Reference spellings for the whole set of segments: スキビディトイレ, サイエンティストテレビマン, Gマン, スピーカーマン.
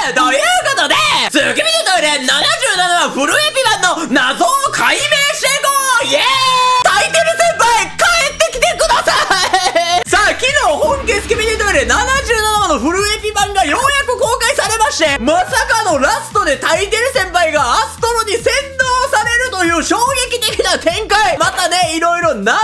ということで、月見のトイレ77話フルエピ版の謎を解明していこう。イエーイ、タイテル先輩帰ってきてくださいさあ、昨日本家月見のトイレ77話のフルエピ版がようやく公開されまして、まさかのラストでタイテル先輩がアストロに先導されるという衝撃的な展開。またね、いろいろ謎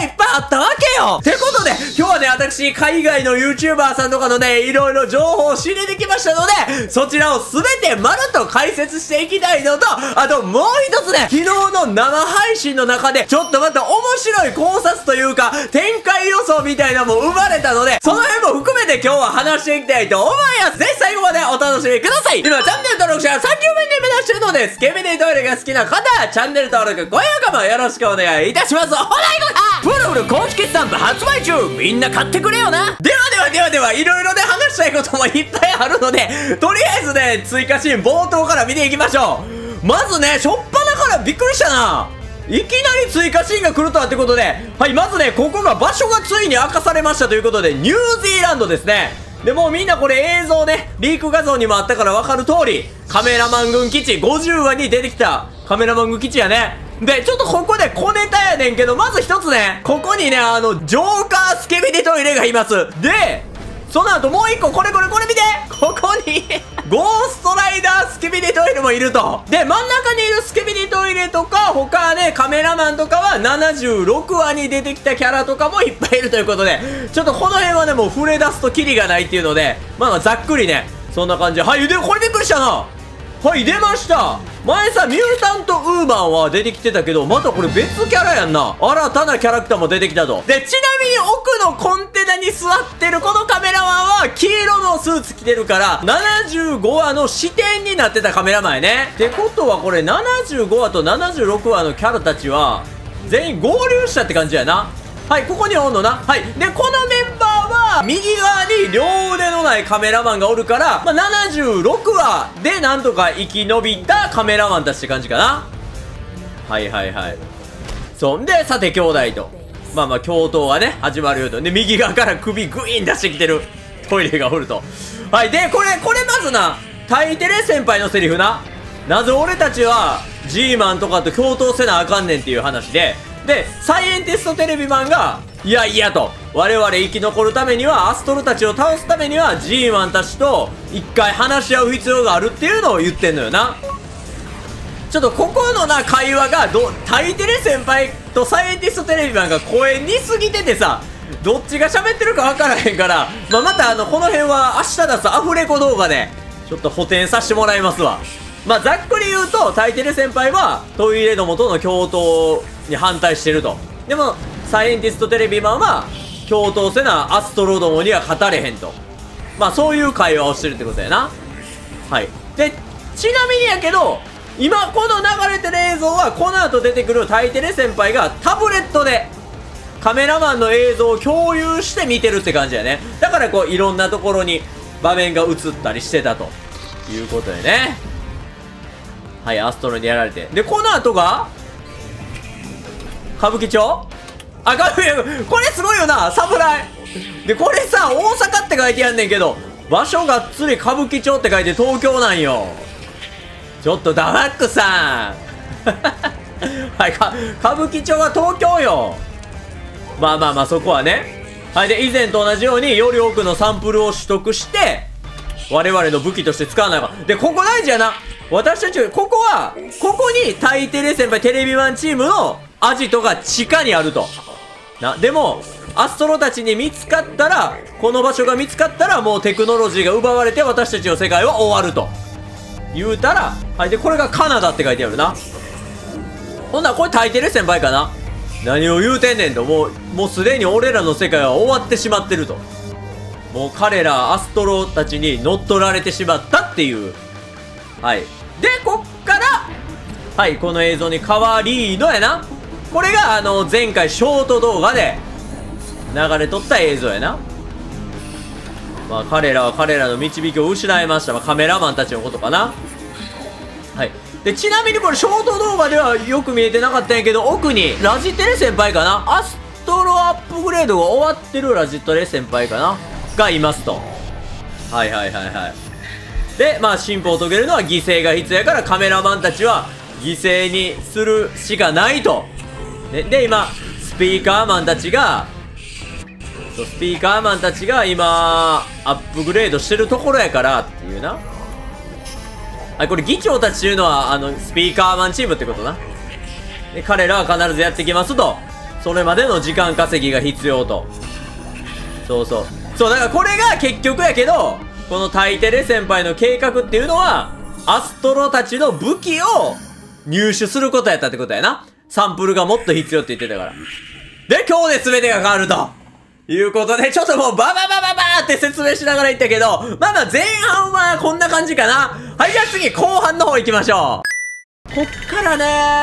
がいっぱいあったわけよ。てことで、今日はね、私、海外の YouTuber さんとかのね、いろいろ情報を仕入れてきましたので、そちらをすべてまるっと解説していきたいのと、あともう一つね、昨日の生配信の中で、ちょっとまた面白い考察というか、展開予想みたいなのも生まれたので、その辺も含めて今日は話していきたいと思います。ぜひ最後までお楽しみください。今、チャンネル登録者3級目に目指してるので、スケベデイトイレが好きな方、チャンネル登録、高評価もよろしくお願いいたします。お願いございブルブル公式スタンプ発売中、みんな買ってくれよな。では、いろいろね、話したいこともいっぱいあるので、とりあえずね、追加シーン冒頭から見ていきましょう。まずね、初っ端からびっくりしたな。いきなり追加シーンが来るとはってことで、はい、まずね、ここが場所がついに明かされましたということで、ニュージーランドですね。で、もうみんなこれ映像ね、リーク画像にもあったからわかる通り、カメラマン軍基地、50話に出てきたカメラマン軍基地やね。で、ちょっとここで小ネタやねんけど、まず一つね、ここにね、ジョーカースケビデトイレがいます。で、その後もう一個、これ見て、ここに、ゴーストライダースケビデトイレもいると。で、真ん中にいるスケビデトイレとか、他ね、カメラマンとかは76話に出てきたキャラとかもいっぱいいるということで、ちょっとこの辺はね、もう触れ出すとキリがないっていうので、まあざっくりね、そんな感じで、はい、で、これびっくりしたな。はい、出ました。前さ、ミュータントウーマンは出てきてたけど、またこれ別キャラやんな。新たなキャラクターも出てきたと。で、ちなみに奥のコンテナに座ってるこのカメラマンは、黄色のスーツ着てるから、75話の視点になってたカメラマンやね。ってことはこれ、75話と76話のキャラたちは、全員合流したって感じやな。はい、ここにおんのな。はい。で、このメンバーは、右側に両腕のないカメラマンがおるから、まあ、76話でなんとか生き延びたカメラマンたちって感じかな。はいはいはい。そんで、さて兄弟と。まあまあ、共闘はね、始まるよと。で、右側から首グイーン出してきてるトイレがおると。はい。で、これまずな、タイテレ先輩のセリフな。なぜ俺たちは、ジーマンとかと共闘せなあかんねんっていう話で、サイエンティストテレビマンが、いやいやと、我々生き残るためには、アストロたちを倒すためには、ジーマンたちと一回話し合う必要があるっていうのを言ってんのよな。ちょっとここのな、会話が、タイテレ先輩とサイエンティストテレビマンが声似すぎててさ、どっちが喋ってるかわからへんから、まあ、またこの辺は明日出すアフレコ動画で、ちょっと補填させてもらいますわ。まあ、ざっくり言うと、タイテレ先輩は、トイレどもとの共闘に反対してると。でも、サイエンティストテレビマンは、共闘せなアストロどもには勝たれへんと。まあ、そういう会話をしてるってことやな。はい。で、ちなみにやけど、今、この流れてる映像は、この後出てくるタイテレ先輩が、タブレットで、カメラマンの映像を共有して見てるって感じやね。だから、こう、いろんなところに、場面が映ったりしてたと。いうことでね。はい、アストロにやられて。で、この後が歌舞伎町これすごいよな、侍で、これさ、大阪って書いてやんねんけど、場所がっつり歌舞伎町って書いて東京なんよ。ちょっとダマックさんはい、歌舞伎町は東京よ。まあまあまあ、そこはね。はい、で、以前と同じように、より多くのサンプルを取得して、我々の武器として使わないわ。で、ここ大事やな。私たち、ここに、タイテレ先輩テレビマンチームのアジトが地下にあると。でも、アストロたちに見つかったら、この場所が見つかったら、もうテクノロジーが奪われて私たちの世界は終わると。言うたら、はい、で、これがカナダって書いてあるな。ほんなら、これタイテレ先輩かな。何を言うてんねんと。もうすでに俺らの世界は終わってしまってると。もう彼ら、アストロたちに乗っ取られてしまったっていう。はい。で、こっから、はい、この映像に変わりのやな。これが、前回ショート動画で流れとった映像やな。まあ、彼らは彼らの導きを失いました。まあ、カメラマンたちのことかな。はい。で、ちなみにこれ、ショート動画ではよく見えてなかったんやけど、奥に、ラジテレ先輩かな。アストロアップグレードが終わってるラジテレ先輩かな。がいますと。はいはいはいはい。で、まあ進歩を遂げるのは犠牲が必要やから、カメラマンたちは犠牲にするしかないと。で、今、スピーカーマンたちが今、アップグレードしてるところやからっていうな。あ、これ議長たちというのは、スピーカーマンチームってことな。で、彼らは必ずやってきますと。それまでの時間稼ぎが必要と。そうそう。そう、だからこれが結局やけど、このタイテレ先輩の計画っていうのは、アストロたちの武器を入手することやったってことやな。サンプルがもっと必要って言ってたから。で、今日で全てが変わるということで、ちょっともうバババババーって説明しながら言ったけど、まあまあ前半はこんな感じかな。はい、じゃあ次後半の方行きましょう。こっから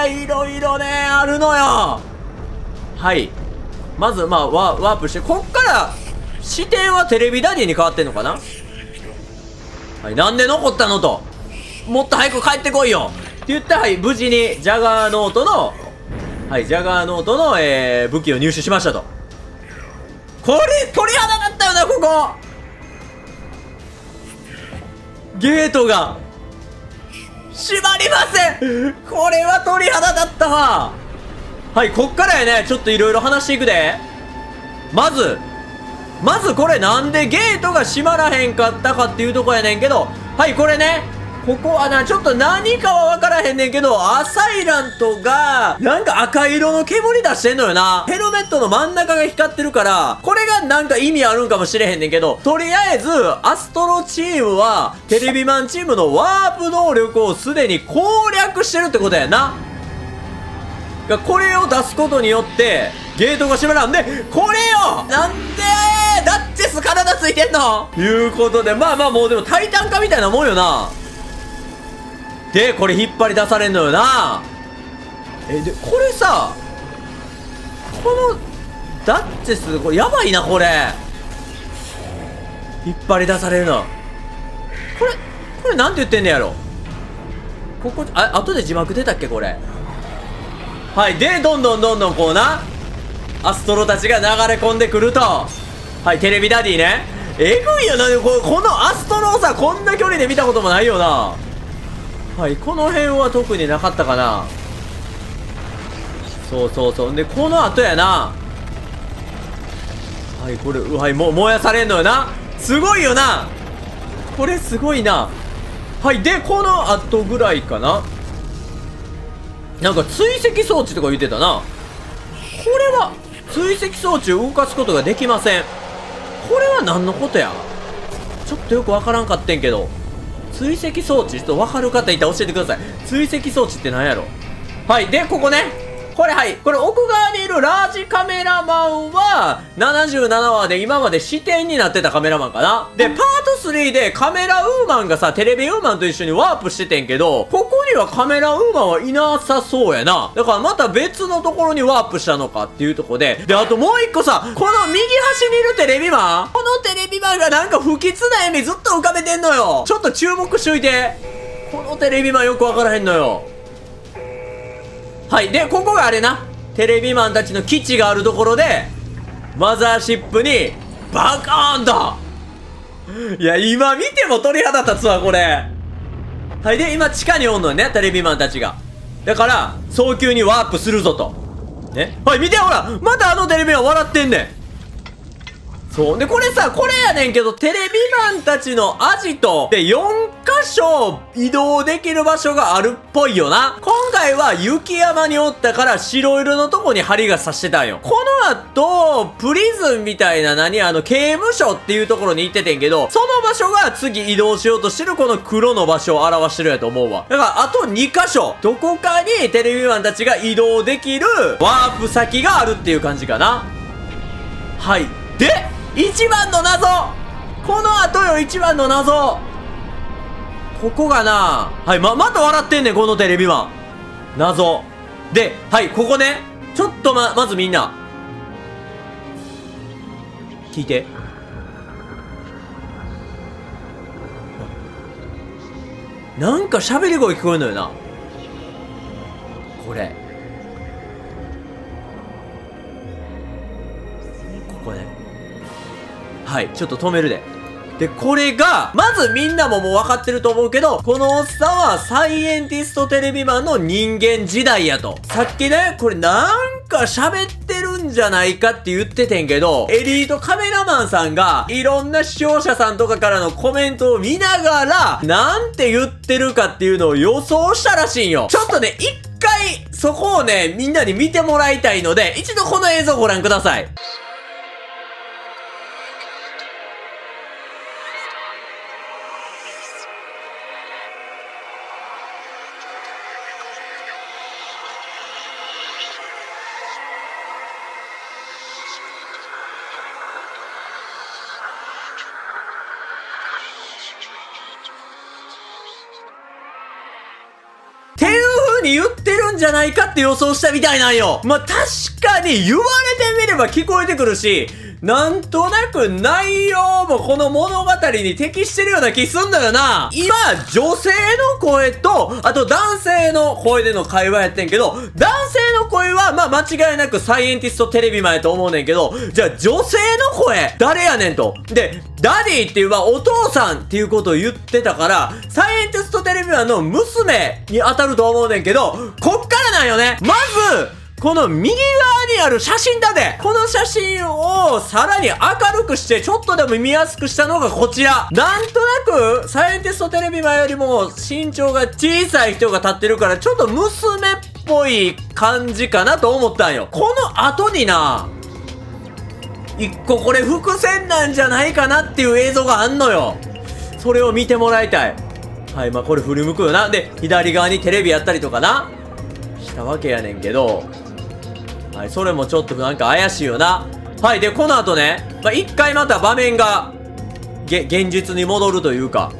ね、いろいろね、あるのよ。はい。まず、まあ、ワープして、こっから、視点はテレビダディに変わってんのかな。はい、なんで残ったのと。もっと早く帰ってこいよって言ったら、はい、無事にジャガーノートの、はい、ジャガーノートの、武器を入手しましたと。これ、鳥肌だったよな、ここゲートが、閉まりません。これは鳥肌だったわ。はい、こっからやね、ちょっといろいろ話していくで。まずこれなんでゲートが閉まらへんかったかっていうとこやねんけど、はい、これね、ここはな、ちょっと何かはわからへんねんけど、アサイラントが、なんか赤色の煙出してんのよな。ヘルメットの真ん中が光ってるから、これがなんか意味あるんかもしれへんねんけど、とりあえず、アストロチームは、テレビマンチームのワープ能力をすでに攻略してるってことやな。これを出すことによって、ゲートが閉まらんで、これよなんでダッチェス体ついてんのいうことで、まあまあもうでもタイタン化みたいなもんよな。で、これ引っ張り出されんのよな。で、これさ、この、ダッチェス、これやばいな、これ。引っ張り出されるの。これなんて言ってんねやろ。ここ、後で字幕出たっけ、これ。はい、で、どんどんこうな、アストロたちが流れ込んでくると。はい、テレビダディね。えぐいよな、このアストロをさ、こんな距離で見たこともないよな。はい、この辺は特になかったかな。そうそうそう。で、この後やな。はい、これ、はい、燃やされんのよな。すごいよな。これすごいな。はい、で、この後ぐらいかな。なんか追跡装置とか言ってたな。これは、追跡装置を動かすことができません。これは何のことや？ちょっとよくわからんかってんけど。追跡装置、ちょっと分かる方いたら教えてください。追跡装置って何やろ。はい。で、ここね。これはい。これ奥側にいるラージカメラマンは、77話で今まで視点になってたカメラマンかな。で、パート3でカメラウーマンがさ、テレビウーマンと一緒にワープしててんけど、ここにはカメラウーマンはいなさそうやな。だからまた別のところにワープしたのかっていうとこで。で、あともう一個さ、この右端にいるテレビマン、このテレビマンがなんか不吉な笑みずっと浮かべてんのよ。ちょっと注目しといて。このテレビマンよくわからへんのよ。はい。で、ここがあれな。テレビマンたちの基地があるところで、マザーシップに、バカーンだ！いや、今見ても鳥肌立つわ、これ。はい。で、今地下におんのよね、テレビマンたちが。だから、早急にワープするぞと。ね。はい、見てほら！またあのテレビマン笑ってんねん。そう。で、これさ、これやねんけど、テレビマンたちのアジトで4箇所移動できる場所があるっぽいよな。今回は雪山におったから白色のとこに針が刺してたんよ。この後、プリズンみたいな刑務所っていうところに行っててんけど、その場所が次移動しようとしてるこの黒の場所を表してるやと思うわ。だから、あと2箇所、どこかにテレビマンたちが移動できるワープ先があるっていう感じかな。はい。で、一番の謎！この後よ、一番の謎！ここがな、はい、また笑ってんねん、このテレビマン。謎。で、はい、ここね。ちょっとまずみんな。聞いて。なんか喋り声聞こえるのよな。これ。ここね。はい、ちょっと止めるで。で、これが、まずみんなももう分かってると思うけど、このおっさんはサイエンティストテレビマンの人間時代やと。さっきね、これなんか喋ってるんじゃないかって言っててんけど、エリートカメラマンさんが、いろんな視聴者さんとかからのコメントを見ながら、なんて言ってるかっていうのを予想したらしいんよ。ちょっとね、一回、そこをね、みんなに見てもらいたいので、一度この映像をご覧ください。言ってるんじゃないかって予想したみたいなんよ。まあ、確かに言われてみれば聞こえてくるし、なんとなく内容もこの物語に適してるような気すんだよな。今、女性の声と、あと男性の声での会話やってんけど、男性の声は、まあ、間違いなくサイエンティストテレビマンやと思うねんけど、じゃあ女性の声、誰やねんと。で、ダディっていうのはお父さんっていうことを言ってたから、サイエンティストテレビマンの娘に当たると思うねんけど、こっからなんよね。まず、この右側にある写真だね。この写真をさらに明るくしてちょっとでも見やすくしたのがこちら。なんとなくサイエンティストテレビマンよりも身長が小さい人が立ってるからちょっと娘っぽい感じかなと思ったんよ。この後にな、一個これ伏線なんじゃないかなっていう映像があんのよ。それを見てもらいたい。はい、まあこれ振り向くよな。で、左側にテレビやったりとかな、したわけやねんけど、はい、それもちょっとなんか怪しいよな。はい、で、この後ね、まあ、一回また場面が、現実に戻るというか、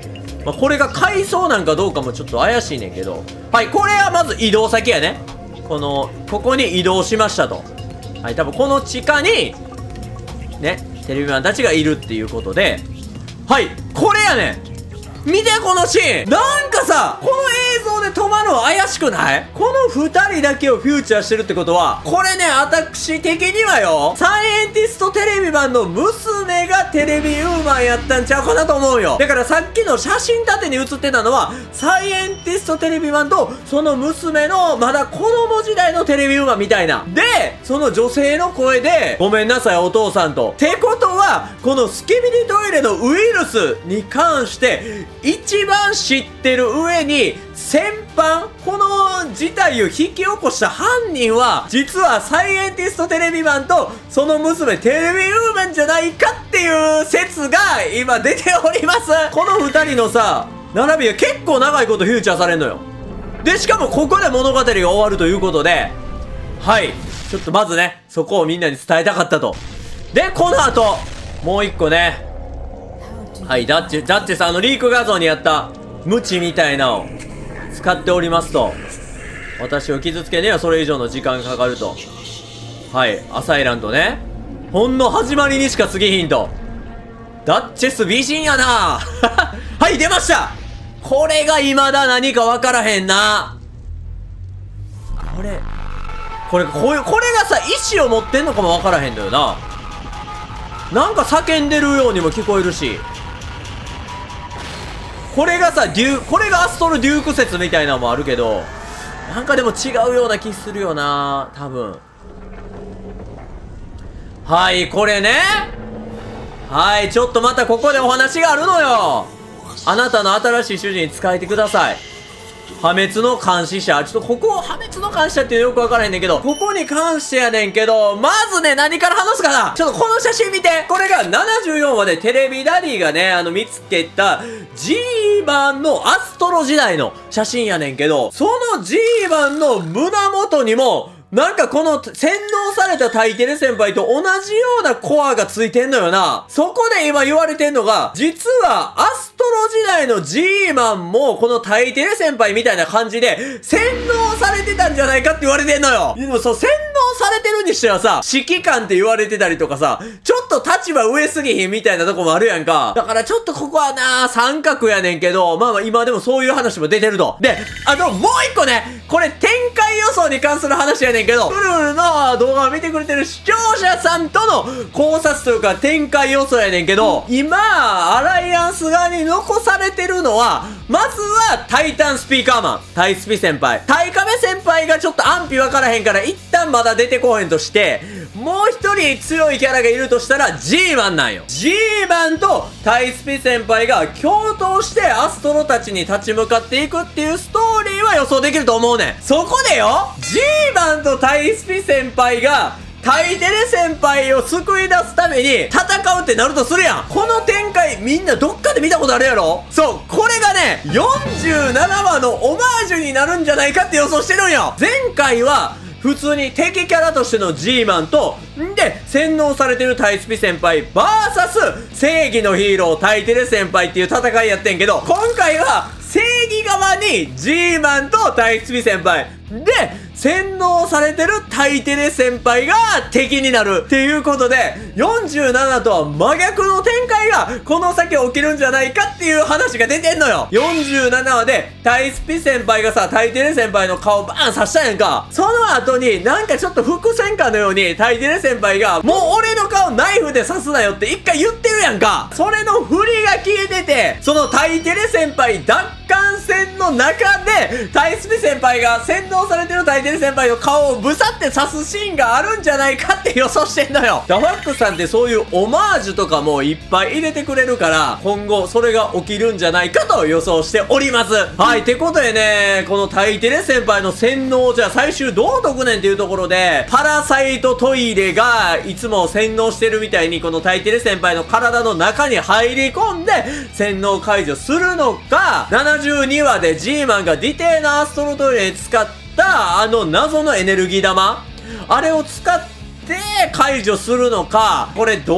まあ、これが回想なんかどうかもちょっと怪しいねんけど、はい、これはまず移動先やね。ここに移動しましたと。はい、多分この地下に、ね、テレビマンたちがいるっていうことで、はい、これやねん。見てこのシーン、なんかさ、この映像で止まるの怪しくない？この二人だけをフューチャーしてるってことは、これね、私的にはよ、サイエンティストテレビマンの娘がテレビウーマンやったんちゃうかなと思うよ。だからさっきの写真立てに写ってたのは、サイエンティストテレビマンと、その娘のまだ子供時代のテレビウーマンみたいな。で、その女性の声で、ごめんなさいお父さんと。ってことは、このスケビリトイレのウイルスに関して、一番知ってる上に、先般、この事態を引き起こした犯人は、実はサイエンティストテレビマンと、その娘テレビウーマンじゃないかっていう説が今出ております。この二人のさ、並びが結構長いことフューチャーされんのよ。で、しかもここで物語が終わるということで、はい。ちょっとまずね、そこをみんなに伝えたかったと。で、この後、もう一個ね、はい、ダッチさんのリーク画像にあった、ムチみたいなを使っておりますと。私を傷つけにはそれ以上の時間がかかると。はい、アサイランドね。ほんの始まりにしか過ぎひんと。ダッチェス美人やなはい、出ました。これが未だ何かわからへんな。これがさ、意志を持ってんのかもわからへんだよな。なんか叫んでるようにも聞こえるし。これがさ、これがアストロデューク説みたいなのもあるけど、なんかでも違うような気するよな、多分。はい、これね。はい、ちょっとまたここでお話があるのよ。あなたの新しい主人に使えてください。破滅の監視者。ちょっとここ、破滅の監視者っていうのよくわからへんねんけど、ここに関してやねんけど、まずね、何から話すかな。ちょっとこの写真見て。これが74話でテレビダディがね、見つけた G 版のアストロ時代の写真やねんけど、その G 版の胸元にも、なんかこの洗脳されたタイテレ先輩と同じようなコアがついてんのよな。そこで今言われてんのが、実はアストロ時代の G マンもこのタイテレ先輩みたいな感じで洗脳されてたんじゃないかって言われてんのよ。でもそう、洗脳されてるにしてはさ、指揮官って言われてたりとかさ、ちょっと立場上すぎひんみたいなとこもあるやんか。だからちょっとここはな、三角やねんけど、まあまあ今でもそういう話も出てると。で、あともう一個ね、これ展開予想に関する話やねんけど、プルルの動画を見てくれてる視聴者さんとの考察というか展開予想やねんけど、今、アライアンス側に残されてるのは、まずはタイタンスピーカーマン、タイスピ先輩、タイカメ先輩がちょっと安否分からへんから一旦まだ出てこへんとして、もう一人強いキャラがいるとしたら G マンなんよ。G マンとタイスピ先輩が共闘してアストロたちに立ち向かっていくっていうストーリーは予想できると思うねん。そこでよ、G マンとタイスピ先輩がタイデレ先輩を救い出すために戦うってなるとするやん。この展開みんなどっかで見たことあるやろ。そう、これがね、47話のオマージュになるんじゃないかって予想してるんよ。前回は普通に敵キャラとしての G マンと、んで、洗脳されてるタイスピ先輩 VS 正義のヒーロータイテレ先輩っていう戦いやってんけど、今回は正義側に G マンとタイスピ先輩で、洗脳されてるタイテレ先輩が敵になるっていうことで、47とは真逆の展開がこの先起きるんじゃないかっていう話が出てんのよ。47話でタイスピ先輩がさ、タイテレ先輩の顔バーン刺したやんか。その後になんかちょっと伏線かのようにタイテレ先輩がもう俺の顔ナイフで刺すなよって一回言ってるやんか。それの振りが効いてて、そのタイテレ先輩奪還戦の中でタイスピ先輩が洗脳されてるタイテレ先輩の顔をぶさって刺すシーンがあるんじゃないかって予想してんのよ。ダファックさんってそういうオマージュとかもいっぱい入れてくれるから、今後それが起きるんじゃないかと予想しております。はい、ってことでね、このタイテレ先輩の洗脳、じゃあ最終どう解くねんっていうところで、パラサイトトイレがいつも洗脳してるみたいに、このタイテレ先輩の体の中に入り込んで洗脳解除するのか、72話で G マンがディテーナーストロトイレに使って、あの謎のエネルギー玉あれを使って解除するのか、これど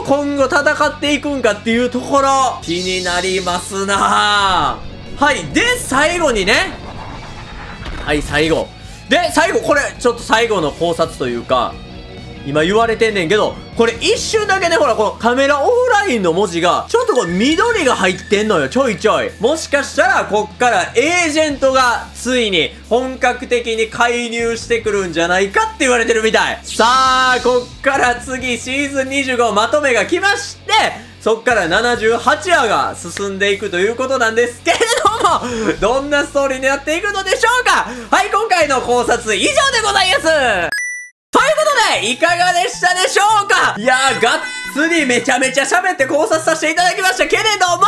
う今後戦っていくんかっていうところ気になりますなぁ。はい、で最後にね、はい最後で最後これちょっと最後の考察というか、今言われてんねんけど、これ一瞬だけね、ほら、このカメラオフラインの文字が、ちょっとこう緑が入ってんのよ、ちょいちょい。もしかしたら、こっからエージェントが、ついに、本格的に介入してくるんじゃないかって言われてるみたい。さあ、こっから次、シーズン25まとめが来まして、そっから78話が進んでいくということなんですけれども、どんなストーリーになっていくのでしょうか。はい、今回の考察以上でございます。ということで、いかがでしたでしょうか。いやー、がっつりめちゃめちゃ喋って考察させていただきましたけれども、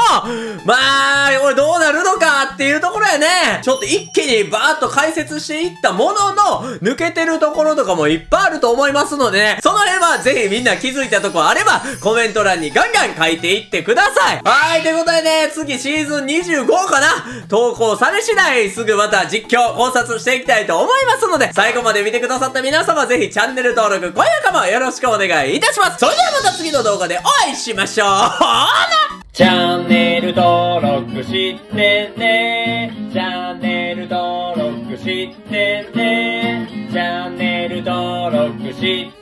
まあ、これどうなるのかっていうところやね。ちょっと一気にバーっと解説していったものの、抜けてるところとかもいっぱいあると思いますのでね、その辺はぜひみんな気づいたとこあれば、コメント欄にガンガン書いていってください。はい、ということでね、次シーズン25かな、投稿され次第すぐまた実況、考察していきたいと思いますので、最後まで見てくださった皆様ぜひチャンネル登録、高評価もよろしくお願いいたします。それではまた次の動画でお会いしましょう。チャンネル登録してね。チャンネル登録してね。チャンネル登録してね。